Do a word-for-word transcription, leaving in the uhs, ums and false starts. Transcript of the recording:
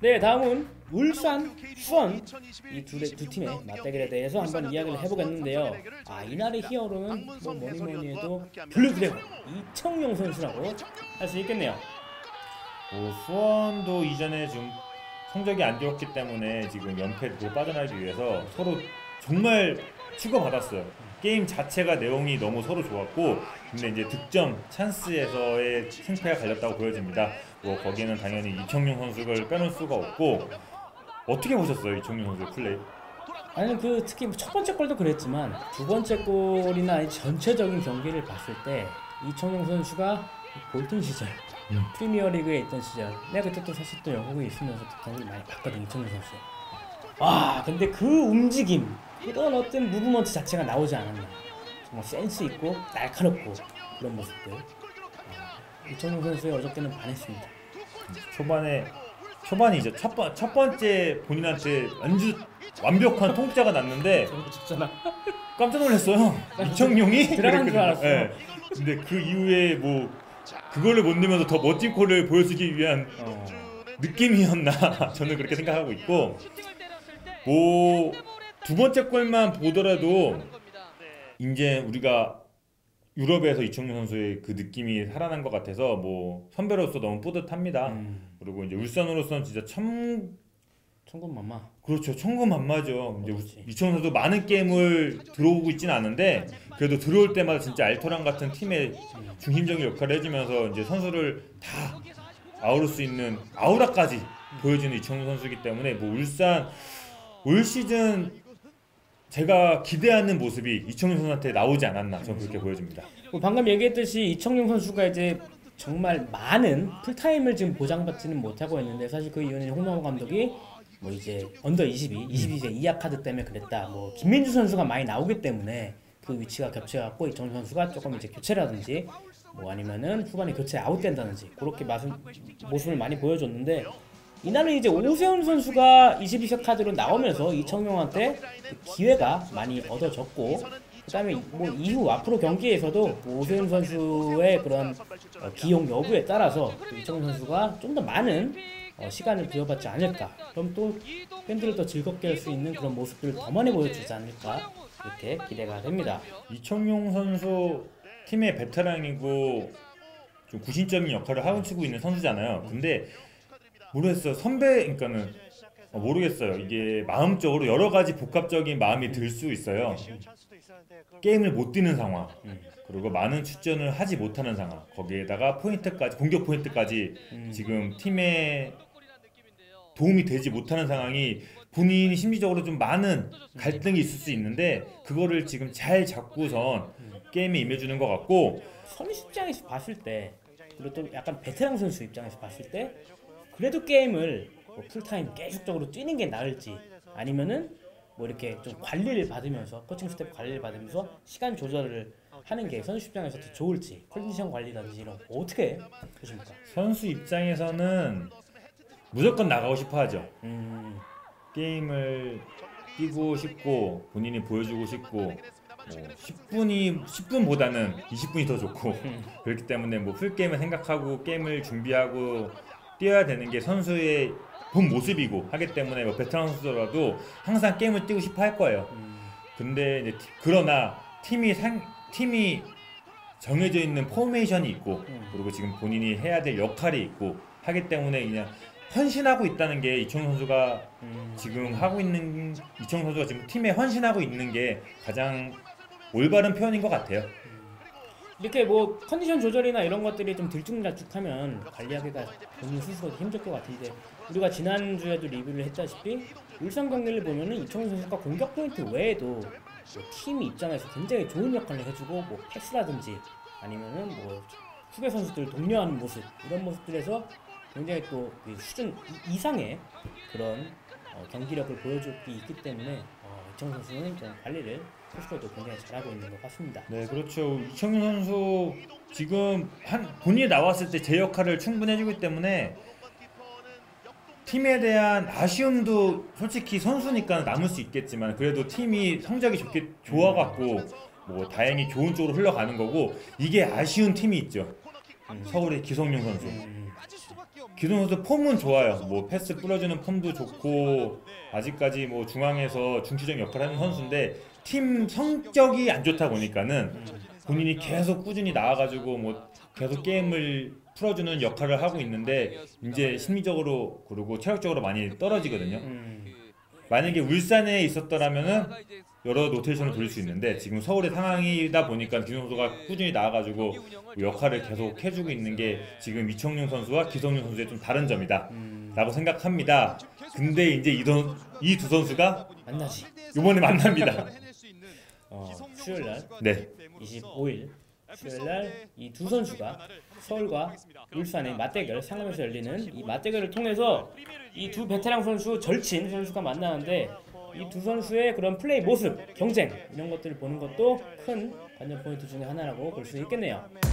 네, 다음은 울산, 수원 이 두 두 팀의 맞대결에 대해서 한번 이야기를 해보겠는데요. 아, 이날의 히어로는 뭐 뭐니뭐니해도 블루 드래곤 이청용 선수라고 할 수 있겠네요. 뭐 수원도 이전에 좀 성적이 안 좋았기 때문에 지금 연패로 빠져나가기 위해서 서로 정말 치고받았어요. 게임 자체가 내용이 너무 서로 좋았고, 근데 이제 득점 찬스에서의 승패가 갈렸다고 보여집니다. 뭐 거기는 당연히 이청용 선수를 빼놓을 수가 없고. 어떻게 보셨어요, 이청용 선수의 플레이? 아니, 그 특히 첫 번째 골도 그랬지만 두 번째 골이나 전체적인 경기를 봤을 때 이청용 선수가 볼튼 시절, 음. 프리미어리그에 있던 시절, 내가 그때 또 사실 또 영국에 있으면서 경기 많이 봤거든, 이청용 선수. 아, 근데 그 움직임, 그런 어떤 무브먼트 자체가 나오지 않았나. 정말 센스 있고 날카롭고 그런 모습들. 아, 이청용 선수의 어저께는 반했습니다. 초반에 초반이죠. 첫, 번, 첫 번째 본인한테 완주 완벽한 통짜가 났는데 깜짝 놀랐어요. 이청용이 들어간 줄 알았어. 네. 근데 그 이후에 뭐 그걸를 못 넣으면서 더 멋진 골을 보여주기 위한 어, 느낌이었나 저는 그렇게 생각하고 있고, 뭐 두 번째 골만 보더라도 이제 우리가 유럽에서 이청용 선수의 그 느낌이 살아난 것 같아서 뭐 선배로서 너무 뿌듯합니다. 음. 그리고 이제 울산으로서는 진짜 참 천군만마. 그렇죠, 천군만마죠. 이제 이청용 선수도 많은 게임을 들어오고 있지는 않은데 그래도 들어올 때마다 진짜 알토란 같은 팀의 중심적인 역할을 해주면서 이제 선수를 다 아우를 수 있는 아우라까지 음. 보여주는 이청용 선수이기 때문에 뭐 울산 올 시즌 제가 기대하는 모습이 이청용 선수한테 나오지 않았나 저는 그렇게 보여집니다. 방금 얘기했듯이 이청용 선수가 이제 정말 많은 풀타임을 지금 보장받지는 못하고 있는데, 사실 그 이유는 홍명호 감독이 뭐 이제 언더 이십이, 이십이 세 이하 카드 때문에 그랬다, 뭐 김민주 선수가 많이 나오기 때문에 그 위치가 겹쳐갖고 이청용 선수가 조금 이제 교체라든지 뭐 아니면은 후반에 교체 아웃된다든지 그렇게 마수, 모습을 많이 보여줬는데, 이날은 이제 오세훈 선수가 이십이 세 카드로 나오면서 이청용한테 기회가 많이 얻어졌고, 그 다음에 뭐 이후 앞으로 경기에서도 오세훈 선수의 그런 어 기용 여부에 따라서 이청용 선수가 좀 더 많은 어 시간을 부여받지 않을까, 그럼 또 팬들을 더 즐겁게 할 수 있는 그런 모습들을 더 많이 보여주지 않을까 이렇게 기대가 됩니다. 이청용 선수 팀의 베테랑이고 좀 구심점인 역할을 하고 치고 있는 선수잖아요. 근데 모르겠어요. 선배, 그러니까는 어, 모르겠어요. 이게 마음적으로 여러 가지 복합적인 마음이 들 수 있어요. 게임을 못 뛰는 상황, 음. 그리고 많은 출전을 하지 못하는 상황, 거기에다가 포인트까지, 공격 포인트까지 음. 지금 팀에 도움이 되지 못하는 상황이 본인이 심리적으로 좀 많은 갈등이 있을 수 있는데 그거를 지금 잘 잡고선 음. 게임에 임해주는 것 같고, 선수 입장에서 봤을 때 그리고 또 약간 베테랑 선수 입장에서 봤을 때 그래도 게임을 뭐 풀타임 계속적으로 뛰는 게 나을지, 아니면은 뭐 이렇게 좀 관리를 받으면서 코칭 스태프 관리를 받으면서 시간 조절을 하는 게 선수 입장에서 더 좋을지, 컨디션 관리라든지 이런 거 어떻게 보십니까? 선수 입장에서는 무조건 나가고 싶어 하죠. 음, 게임을 뛰고 싶고 본인이 보여주고 싶고 뭐 십 분이 십 분보다는 이십 분이 더 좋고 그렇기 때문에 뭐 풀게임을 생각하고 게임을 준비하고 뛰어야 되는 게 선수의 본 모습이고 하기 때문에 뭐 베테랑 선수더라도 항상 게임을 뛰고 싶어 할 거예요. 음. 근데 이제 그러나 팀이 상, 팀이 정해져 있는 포메이션이 있고 음. 그리고 지금 본인이 해야 될 역할이 있고 하기 때문에 그냥 헌신하고 있다는 게 이청용 선수가 음. 지금 하고 있는 이청용 선수가 지금 팀에 헌신하고 있는 게 가장 올바른 표현인 것 같아요. 이렇게 뭐 컨디션 조절이나 이런 것들이 좀 들쭉날쭉하면 관리하기가 본인 스스로도 힘들 것 같은데, 우리가 지난주에도 리뷰를 했다시피 울산 경기를 보면은 이청용 선수가 공격 포인트 외에도 뭐 팀 입장에서 굉장히 좋은 역할을 해주고 뭐 패스라든지 아니면은 뭐 후배 선수들 독려하는 모습, 이런 모습들에서 굉장히 또 수준 이상의 그런 어 경기력을 보여주기 있기 때문에 어 이청용 선수는 좀 관리를 스스로도 굉장히 잘하고 있는 것 같습니다. 네, 그렇죠. 이청용 선수 지금 한 본인이 나왔을 때 제 역할을 충분히 해주기 때문에 팀에 대한 아쉬움도 솔직히 선수니까 남을 수 있겠지만 그래도 팀이 성적이 좋게 좋아갖고 뭐 다행히 좋은 쪽으로 흘러가는 거고, 이게 아쉬운 팀이 있죠. 음. 서울의 기성용 선수. 음. 기성 선수 폼은 좋아요. 뭐 패스 뿌려주는 폼도 좋고 아직까지 뭐 중앙에서 중추적인 역할을 하는 선수인데 팀 성격이 안 좋다 보니까는 본인이 계속 꾸준히 나와가지고 뭐 계속 게임을 풀어주는 역할을 하고 있는데 이제 심리적으로 그리고 체력적으로 많이 떨어지거든요. 만약에 울산에 있었더라면은 여러 로테이션을 돌릴 수 있는데 지금 서울의 상황이다 보니까 기성용 선수가 꾸준히 나와가지고 역할을 계속 해주고 있는 게 지금 이청용 선수와 기성용 선수의 좀 다른 점이다 음. 라고 생각합니다. 근데 이제 이 두 선수가 만나지 요번에 만납니다. 어, 수요일날 네. 이십오일 수요일날 이 두 선수가 서울과 울산의 맞대결 상암에서 열리는 이 맞대결을 통해서 이 두 베테랑 선수 절친 선수가 만나는데 이 두 선수의 그런 플레이 모습, 경쟁 이런 것들을 보는 것도 큰 관전 포인트 중에 하나라고 볼 수 있겠네요.